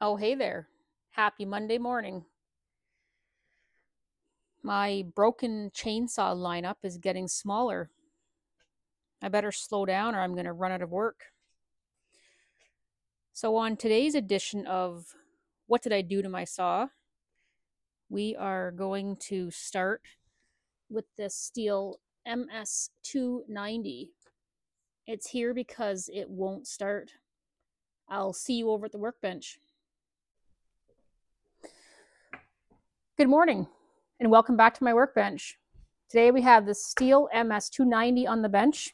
Oh, hey there. Happy Monday morning. My broken chainsaw lineup is getting smaller. I better slow down or I'm going to run out of work. So on today's edition of What Did I Do to My Saw, we are going to start with the Stihl MS290. It's here because it won't start. I'll see you over at the workbench. Good morning and welcome back to my workbench. Today we have the Stihl MS290 on the bench.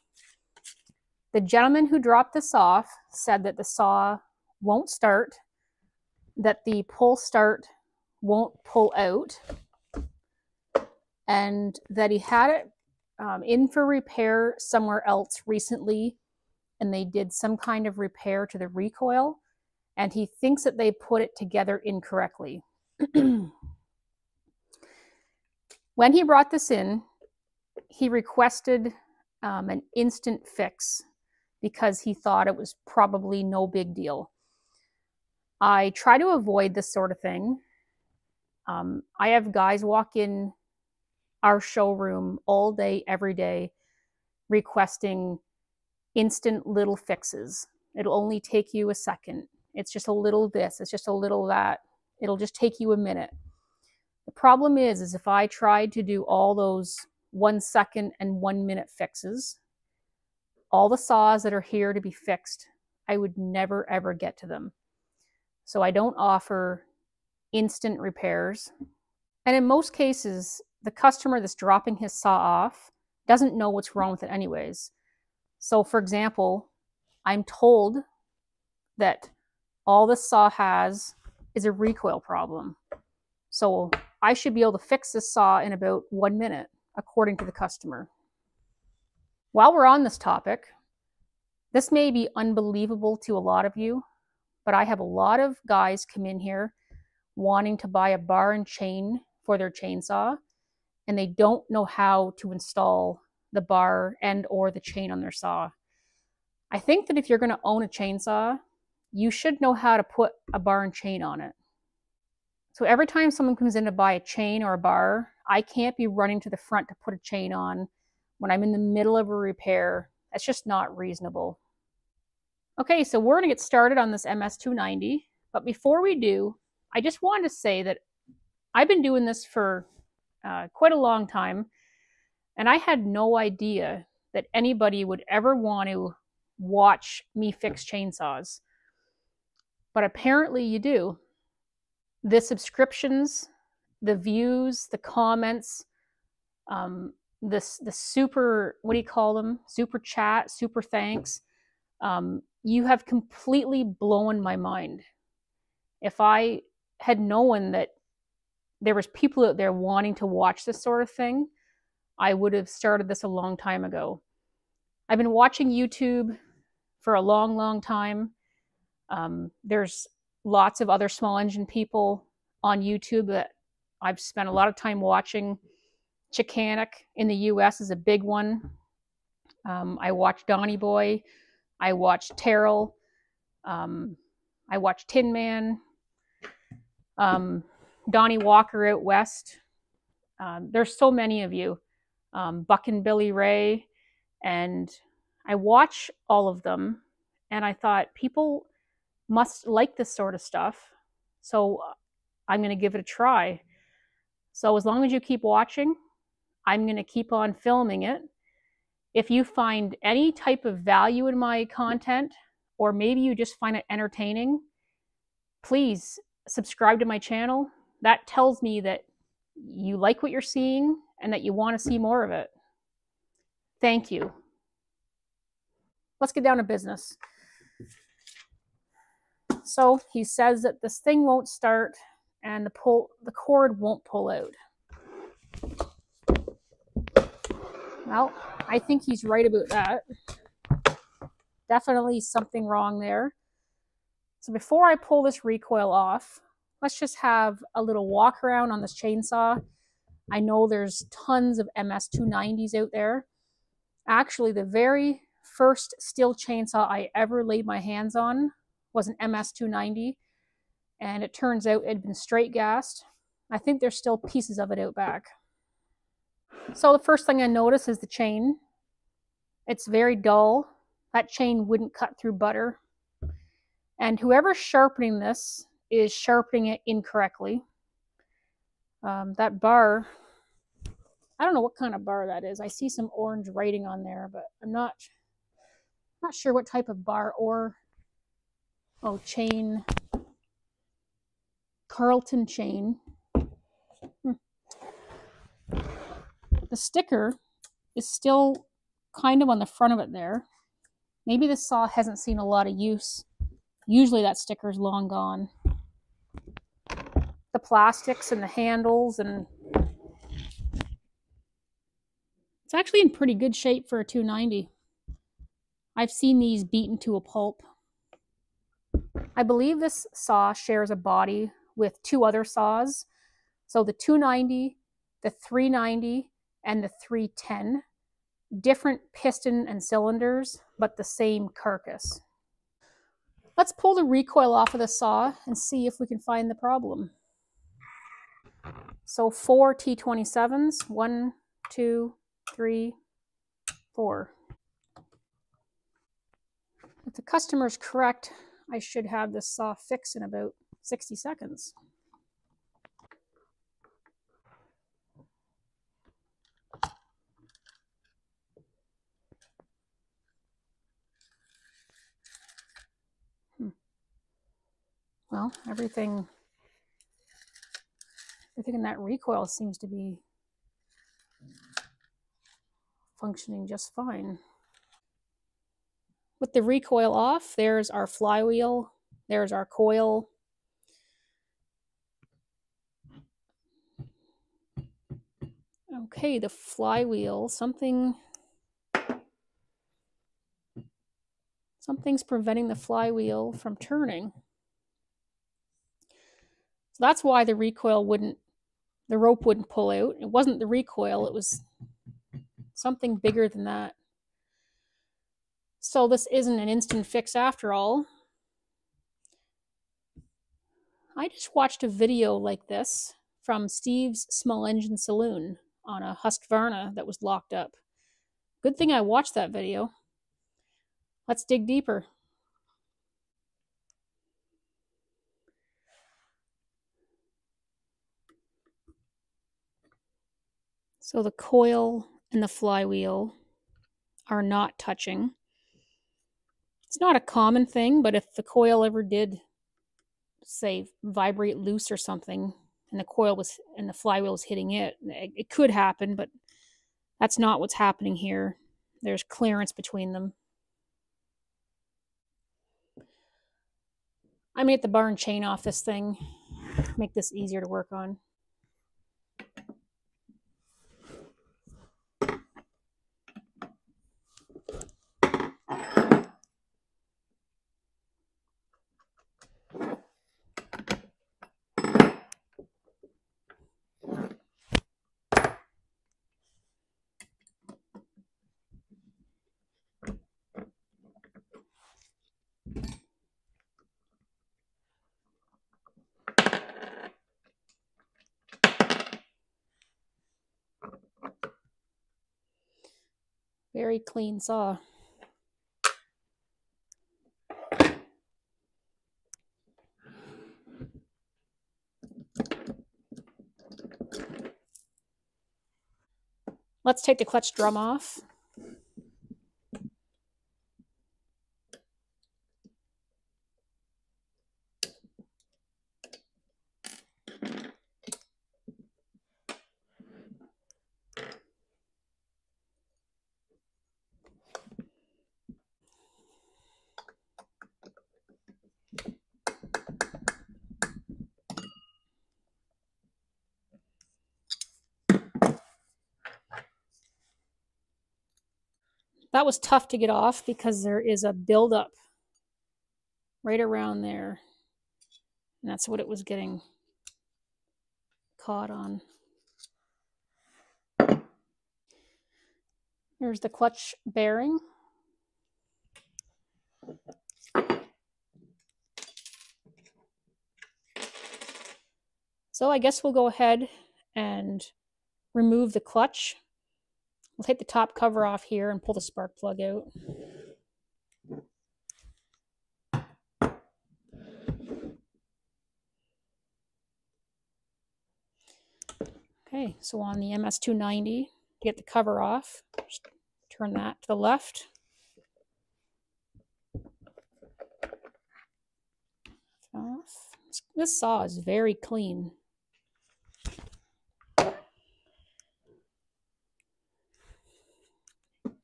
The gentleman who dropped this off said that the saw won't start, that the pull start won't pull out, and that he had it in for repair somewhere else recently, and they did some kind of repair to the recoil, and he thinks that they put it together incorrectly. When he brought this in, he requested an instant fix because he thought it was probably no big deal. I try to avoid this sort of thing. I have guys walk in our showroom all day, every day, requesting instant little fixes. It'll only take you a second. It's just a little this, it's just a little that. It'll just take you a minute. The problem is if I tried to do all those 1 second and 1 minute fixes, all the saws that are here to be fixed, I would never ever get to them. So I don't offer instant repairs. And in most cases, the customer that's dropping his saw off doesn't know what's wrong with it anyways. So for example, I'm told that all this saw has is a recoil problem. So I should be able to fix this saw in about 1 minute, according to the customer. While we're on this topic, this may be unbelievable to a lot of you, but I have a lot of guys come in here wanting to buy a bar and chain for their chainsaw, and they don't know how to install the bar and or the chain on their saw. I think that if you're going to own a chainsaw, you should know how to put a bar and chain on it. So every time someone comes in to buy a chain or a bar, I can't be running to the front to put a chain on when I'm in the middle of a repair. That's just not reasonable. Okay, so we're going to get started on this MS290, but before we do, I just wanted to say that I've been doing this for quite a long time, and I had no idea that anybody would ever want to watch me fix chainsaws. But apparently you do. The subscriptions, the views, the comments, the super, what do you call them? Super chat, super thanks. You have completely blown my mind. If I had known that there was people out there wanting to watch this sort of thing, I would have started this a long time ago. I've been watching YouTube for a long, long time. There's lots of other small engine people on YouTube that I've spent a lot of time watching. Chicanic in the US is a big one. I watch Donnie Boy. I watch Terrell. I watch Tin Man. Donnie Walker out west. There's so many of you. Buckin' Billy Ray. And I watch all of them. And I thought, people must like this sort of stuff, so I'm going to give it a try. So as long as you keep watching, I'm going to keep on filming it. If you find any type of value in my content, or maybe you just find it entertaining, please subscribe to my channel. That tells me that you like what you're seeing and that you want to see more of it. Thank you. Let's get down to business. So he says that this thing won't start and the cord won't pull out. Well, I think he's right about that. Definitely something wrong there. So before I pull this recoil off, let's just have a little walk around on this chainsaw. I know there's tons of MS290s out there. Actually, the very first Stihl chainsaw I ever laid my hands on was an MS290, and it turns out it had been straight gassed. I think there's still pieces of it out back. So the first thing I notice is the chain. It's very dull. That chain wouldn't cut through butter. And whoever's sharpening this is sharpening it incorrectly. That bar, I don't know what kind of bar that is. I see some orange writing on there, but I'm not sure what type of bar or chain. Carlton chain. The sticker is still kind of on the front of it there. Maybe this saw hasn't seen a lot of use. Usually that sticker is long gone. The plastics and the handles, and it's actually in pretty good shape for a 290. I've seen these beaten to a pulp. I believe this saw shares a body with two other saws. So the 290, the 390, and the 310. Different piston and cylinders, but the same carcass. Let's pull the recoil off of the saw and see if we can find the problem. So 4 T27s, 1, 2, 3, 4. If the customer's correct, I should have this saw fixed in about 60 seconds. Well, everything in that recoil seems to be functioning just fine. With the recoil off, there's our flywheel, there's our coil. Okay, the flywheel, something's preventing the flywheel from turning. That's why the recoil wouldn't, the rope wouldn't pull out. It wasn't the recoil, it was something bigger than that. So this isn't an instant fix after all. I just watched a video like this from Steve's Small Engine Saloon on a Husqvarna that was locked up. Good thing I watched that video. Let's dig deeper. So the coil and the flywheel are not touching. It's not a common thing, but if the coil ever did, say, vibrate loose or something, and the coil was, and the flywheel was hitting it, it could happen, but that's not what's happening here. There's clearance between them. I'm gonna get the bar and chain off this thing, make this easier to work on. Very clean saw. Let's take the clutch drum off. That was tough to get off because there is a buildup right around there. And that's what it was getting caught on. Here's the clutch bearing. So I guess we'll go ahead and remove the clutch. We'll take the top cover off here and pull the spark plug out. Okay, so on the MS290, to get the cover off, just turn that to the left. Off. This saw is very clean.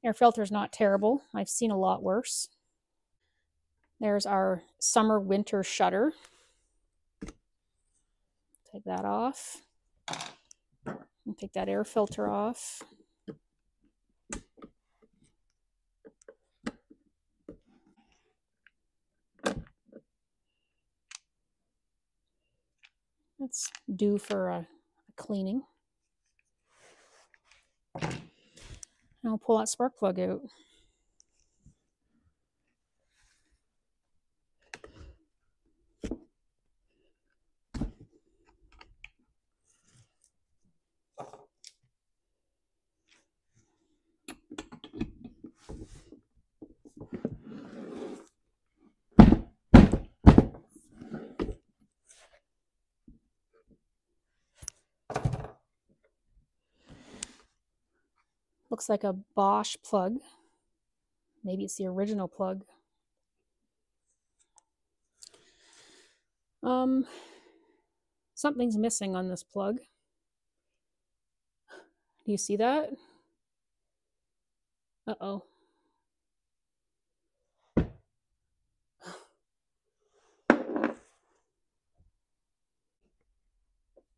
Air filter is not terrible. I've seen a lot worse. There's our summer winter shutter. Take that off. And take that air filter off. It's due for a cleaning. And I'll pull that spark plug out. Looks like a Bosch plug. Maybe it's the original plug. Something's missing on this plug. Do you see that? Uh-oh.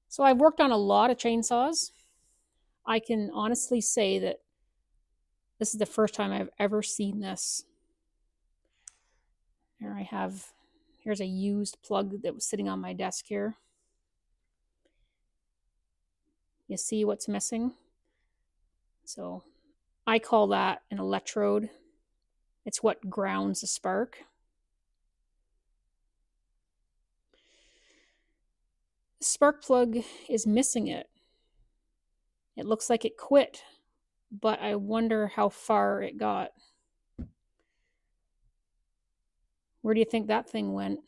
So I've worked on a lot of chainsaws. I can honestly say that this is the first time I've ever seen this. Here I have, here's a used plug that was sitting on my desk here. You see what's missing? So I call that an electrode. It's what grounds the spark. The spark plug is missing it. It looks like it quit, but I wonder how far it got. Where do you think that thing went?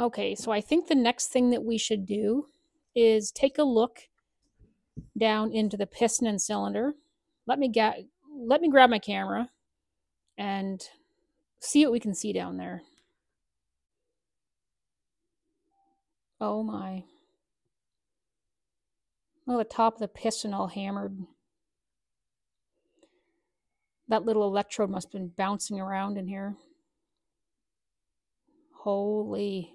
Okay, so I think the next thing that we should do is take a look down into the piston and cylinder. Let me grab my camera and see what we can see down there. Oh my. Oh, the top of the piston all hammered. That little electrode must have been bouncing around in here. Holy.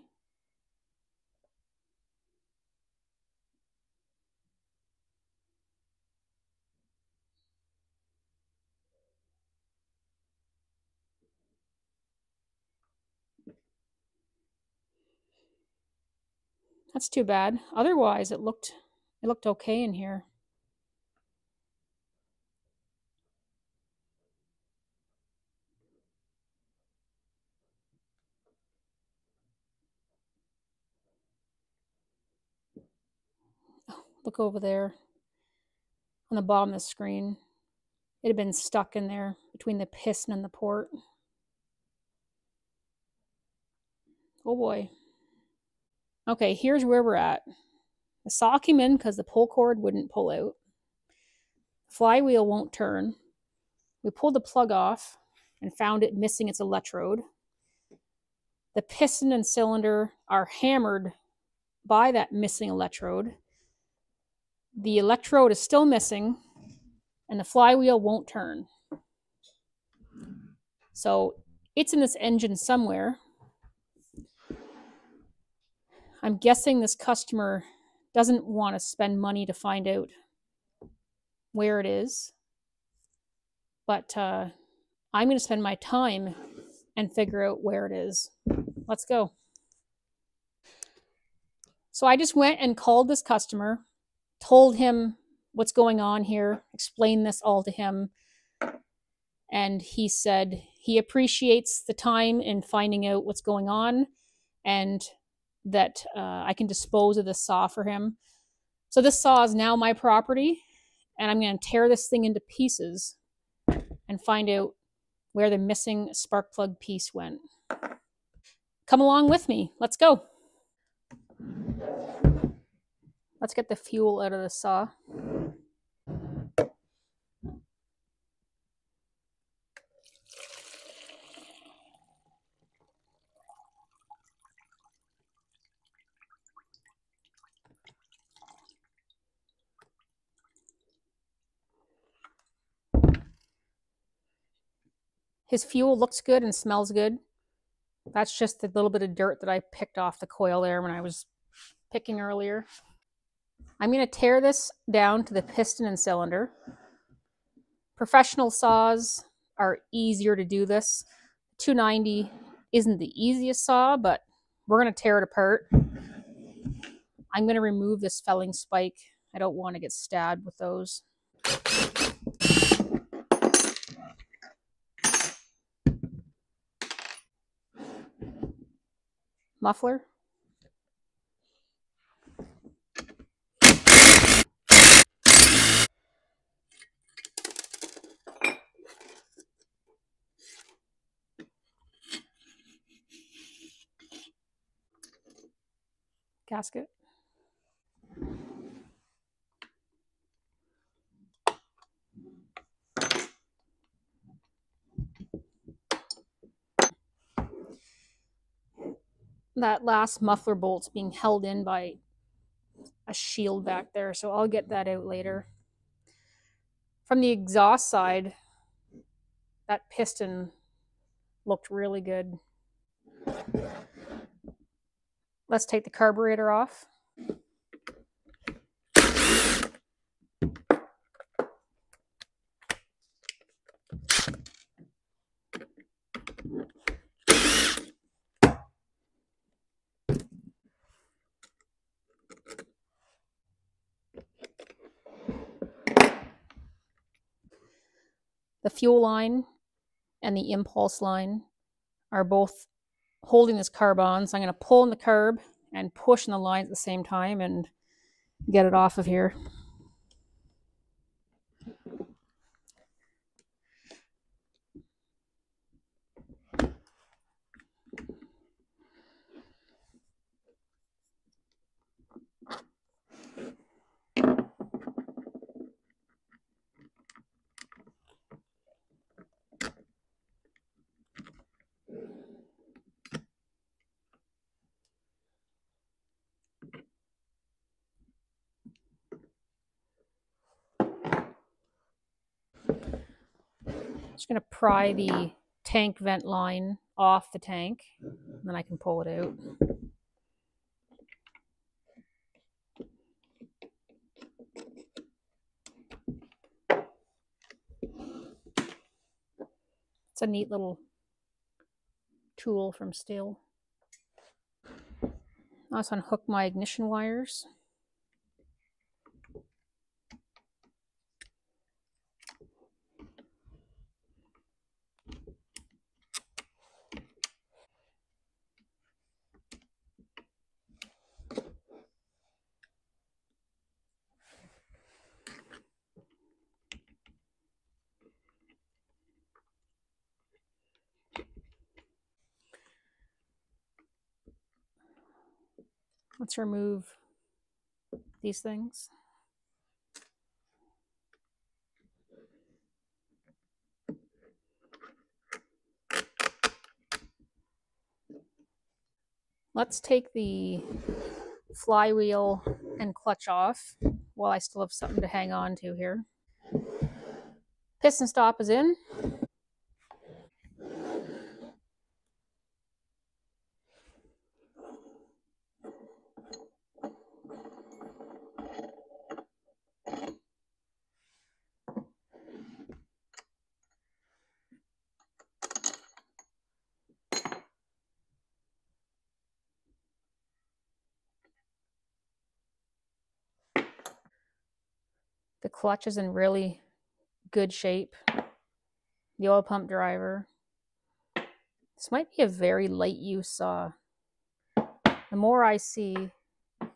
That's too bad. Otherwise, it looked okay in here. Oh, look over there on the bottom of the screen. It had been stuck in there between the piston and the port. Oh boy. Okay, here's where we're at. The saw came in because the pull cord wouldn't pull out. Flywheel won't turn. We pulled the plug off and found it missing its electrode. The piston and cylinder are hammered by that missing electrode. The electrode is still missing, and the flywheel won't turn. So it's in this engine somewhere. I'm guessing this customer doesn't want to spend money to find out where it is, but I'm going to spend my time and figure out where it is. Let's go. So I just went and called this customer, told him what's going on here, explained this all to him, and he said he appreciates the time in finding out what's going on, and that I can dispose of this saw for him. So this saw is now my property, and I'm going to tear this thing into pieces and find out where the missing spark plug piece went. Come along with me. Let's go. Let's get the fuel out of the saw. His fuel looks good and smells good. That's just the little bit of dirt that I picked off the coil there when I was picking earlier. I'm going to tear this down to the piston and cylinder. Professional saws are easier to do this. 290 isn't the easiest saw, but we're going to tear it apart. I'm going to remove this felling spike. I don't want to get stabbed with those. Muffler. Gasket. That last muffler bolt's being held in by a shield back there, so I'll get that out later. From the exhaust side, that piston looked really good. Let's take the carburetor off. The fuel line and the impulse line are both holding this carb on, so I'm going to pull in the carb and push in the line at the same time and get it off of here. I'm just going to pry the tank vent line off the tank, and then I can pull it out. It's a neat little tool from Stihl. Let's unhook my ignition wires. Let's remove these things. Let's take the flywheel and clutch off while I still have something to hang on to here. Piston stop is in. The clutch is in really good shape. The oil pump driver. This might be a very light use saw. the more I see, the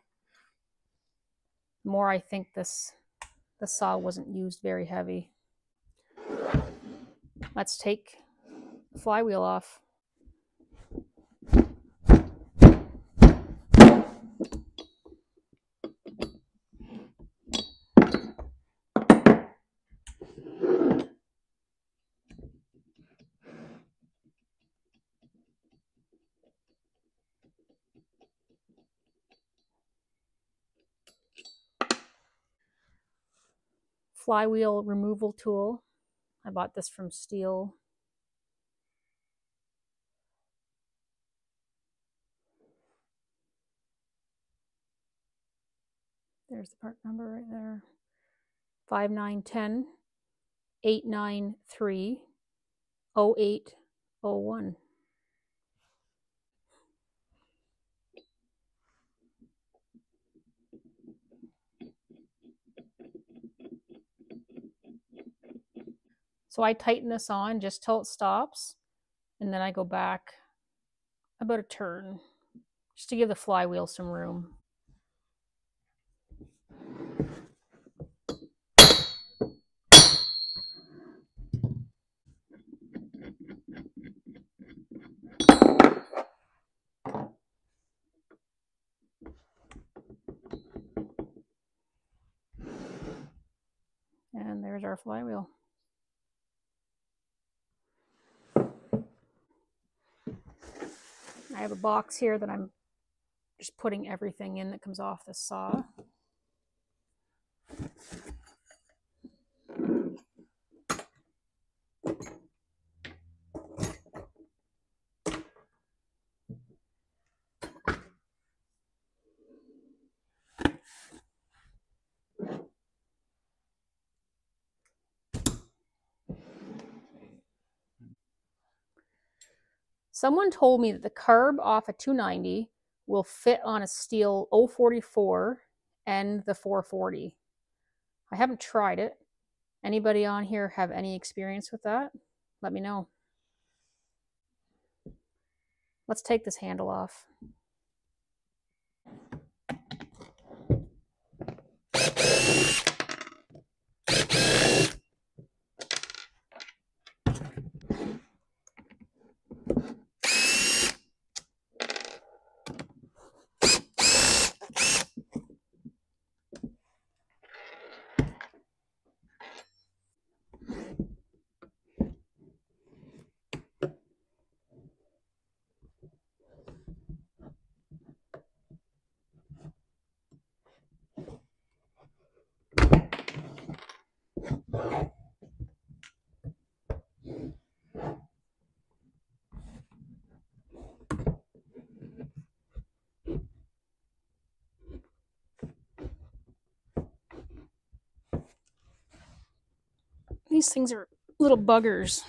more I think the saw wasn't used very heavy. Let's take the flywheel off. Flywheel removal tool. I bought this from Stihl. There's the part number right there. 5910-893-0801. So I tighten this on just till it stops, and then I go back about a turn just to give the flywheel some room. And there's our flywheel. I have a box here that I'm just putting everything in that comes off the saw. Someone told me that the carb off a 290 will fit on a Stihl 044 and the 440. I haven't tried it. Anybody on here have any experience with that? Let me know. Let's take this handle off. These things are little buggers.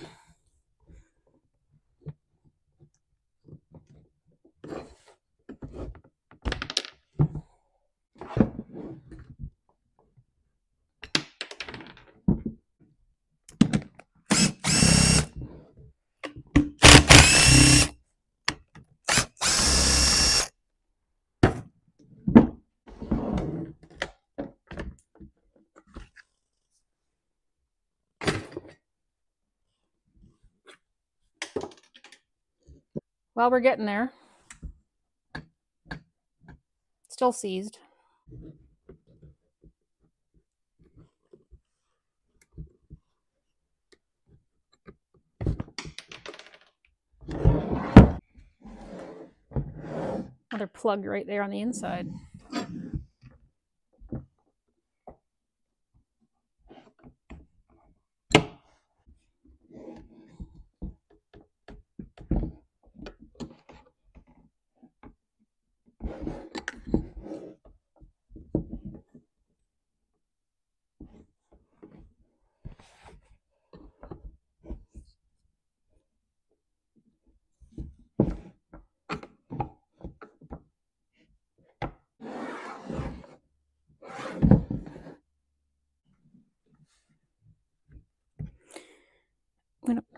Well, we're getting there. Still seized. Another plug right there on the inside.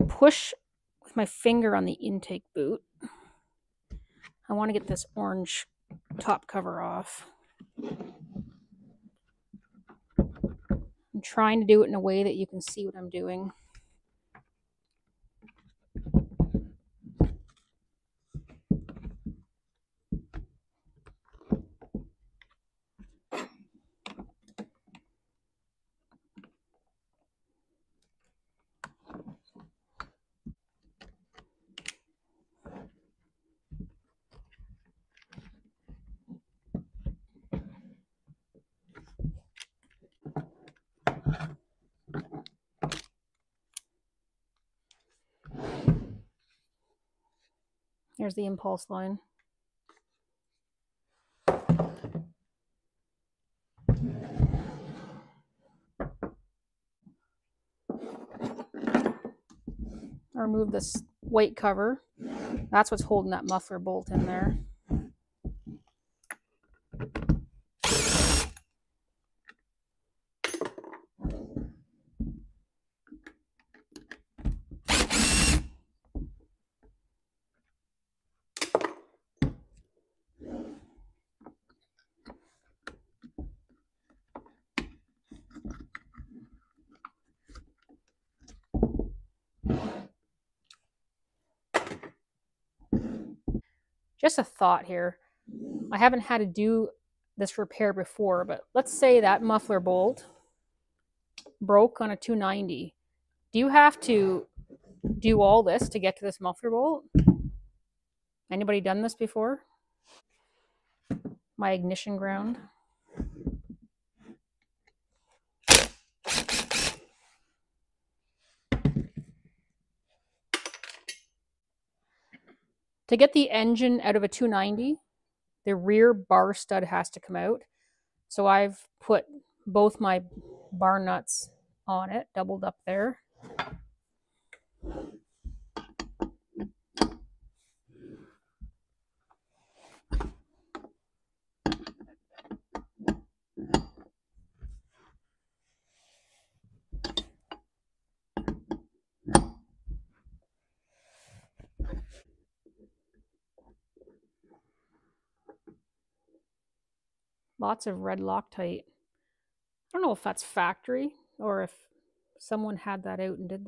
Push with my finger on the intake boot. I want to get this orange top cover off. I'm trying to do it in a way that you can see what I'm doing. There's the impulse line. Remove this white cover. That's what's holding that muffler bolt in there. Just a thought here. I haven't had to do this repair before, but let's say that muffler bolt broke on a 290. Do you have to do all this to get to this muffler bolt? Anybody done this before? My ignition ground. To get the engine out of a 290, the rear bar stud has to come out. So I've put both my bar nuts on it, doubled up there. Lots of red Loctite. I don't know if that's factory or if someone had that out and did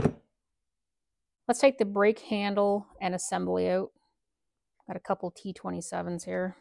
that. Let's take the brake handle and assembly out. Got a couple T27s here.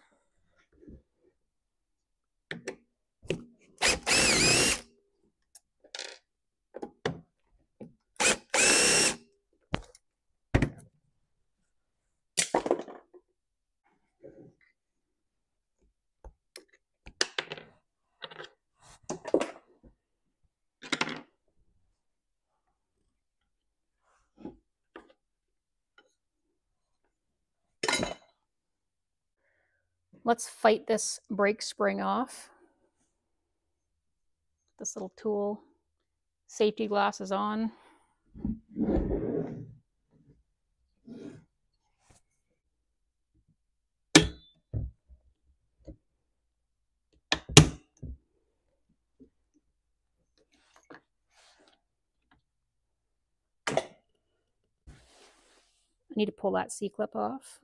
Let's fight this brake spring off. This little tool, safety glasses on. I need to pull that C-clip off.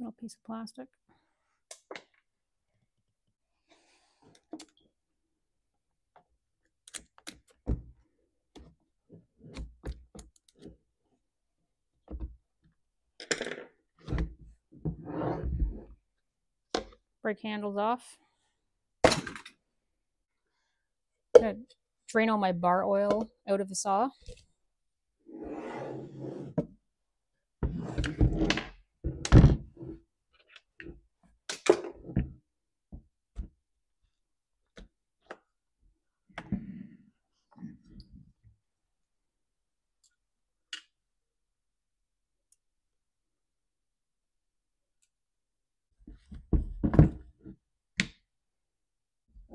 Little piece of plastic. Brake handles off. I'm gonna drain all my bar oil out of the saw.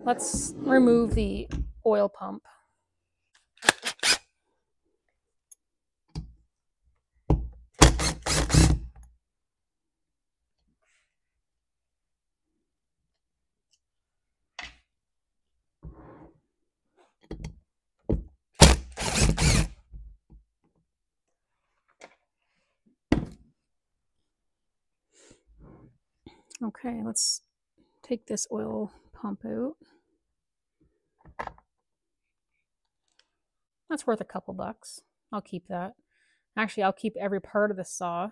Let's remove the oil pump. Okay, let's take this oil pump out. That's worth a couple bucks. I'll keep that. Actually, I'll keep every part of the saw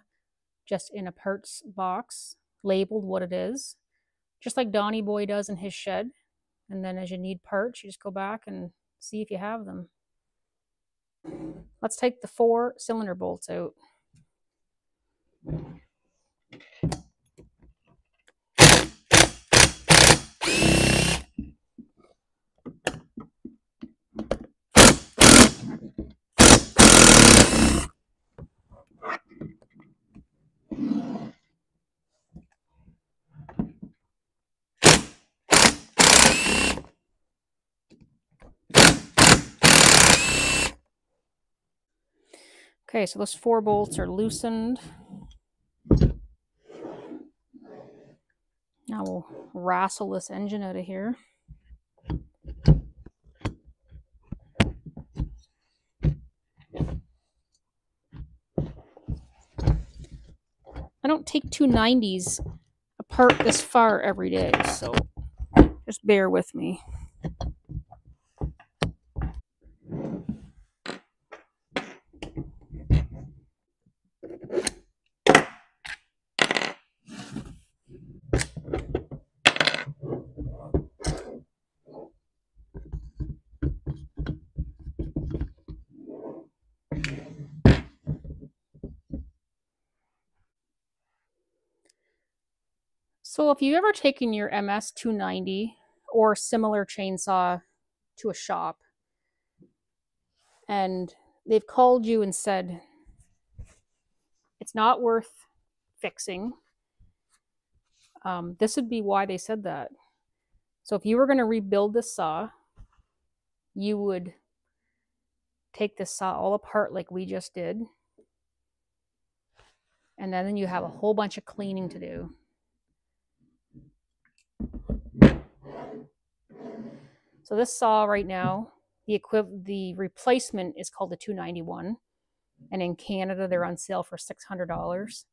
just in a parts box, labeled what it is, just like Donnie Boy does in his shed. And then as you need parts, you just go back and see if you have them. Let's take the 4 cylinder bolts out. Okay, so those 4 bolts are loosened. Now we'll wrestle this engine out of here. I don't take 290s apart this far every day, so just bear with me. So if you've ever taken your MS290 or similar chainsaw to a shop and they've called you and said, it's not worth fixing, this would be why they said that. So if you were going to rebuild this saw, you would take this saw all apart like we just did. And then you have a whole bunch of cleaning to do. So this saw right now, the replacement is called the 291, and in Canada they're on sale for $600.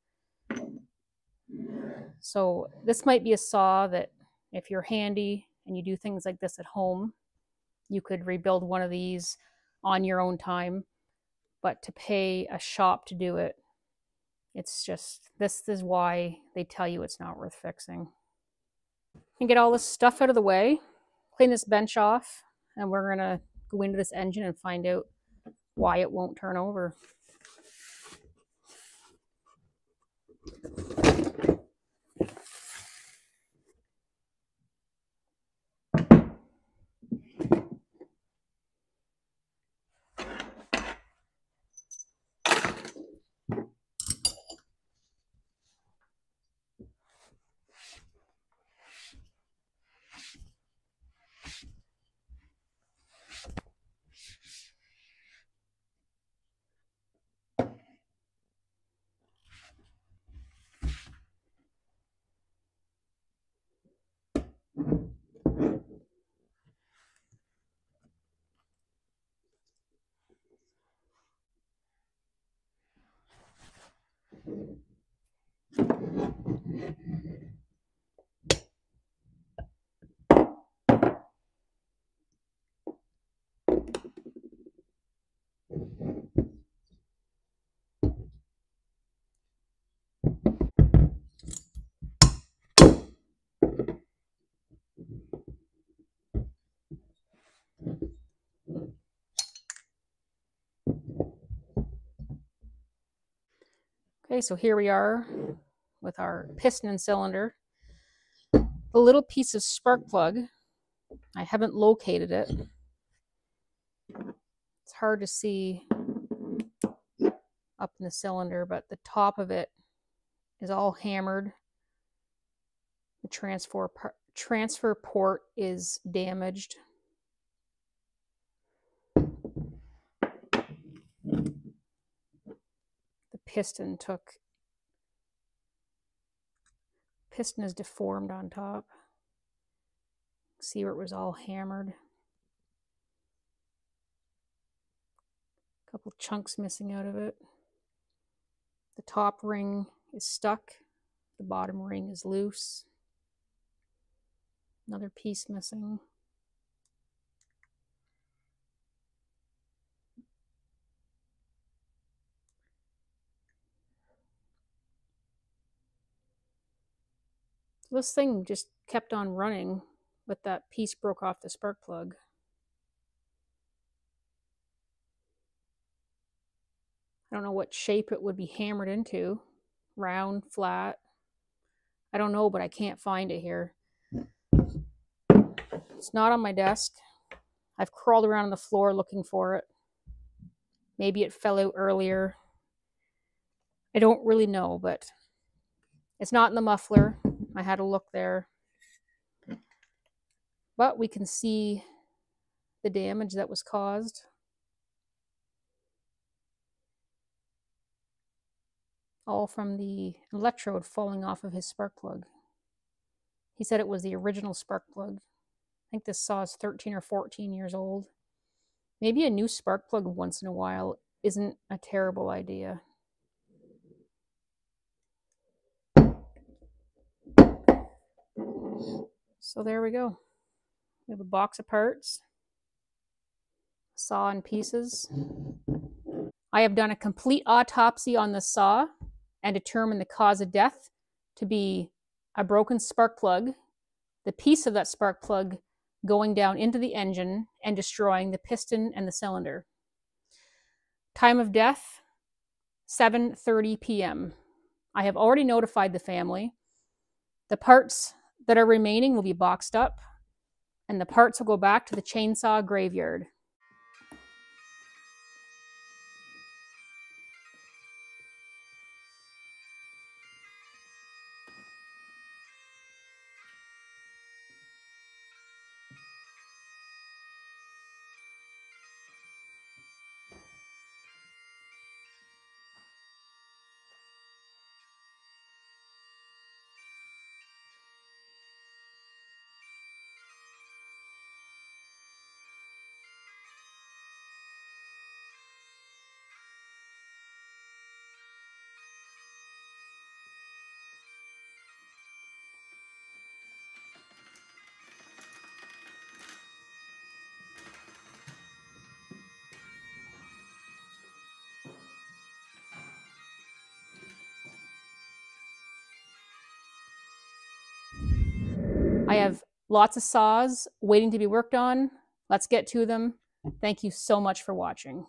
So this might be a saw that if you're handy and you do things like this at home, you could rebuild one of these on your own time, but to pay a shop to do it, it's just, this is why they tell you it's not worth fixing. And get all this stuff out of the way. Clean this bench off, and we're gonna go into this engine and find out why it won't turn over. Okay, so here we are with our piston and cylinder. The little piece of spark plug, I haven't located it. It's hard to see up in the cylinder, but the top of it is all hammered. The transfer port is damaged. The piston took, piston is deformed on top. See where it was all hammered. A couple chunks missing out of it. The top ring is stuck. The bottom ring is loose. Another piece missing. This thing just kept on running, but that piece broke off the spark plug. I don't know what shape it would be hammered into. Round, flat. I don't know, but I can't find it here. It's not on my desk. I've crawled around on the floor looking for it. Maybe it fell out earlier. I don't really know, but it's not in the muffler. I had a look there, but we can see the damage that was caused. All from the electrode falling off of his spark plug. He said it was the original spark plug. I think this saw is 13 or 14 years old. Maybe a new spark plug once in a while isn't a terrible idea. So there we go. We have a box of parts, saw in pieces. I have done a complete autopsy on the saw and determined the cause of death to be a broken spark plug, the piece of that spark plug going down into the engine and destroying the piston and the cylinder. Time of death, 7:30 p.m. I have already notified the family. The parts that are remaining will be boxed up, and the parts will go back to the chainsaw graveyard. I have lots of saws waiting to be worked on. Let's get to them. Thank you so much for watching.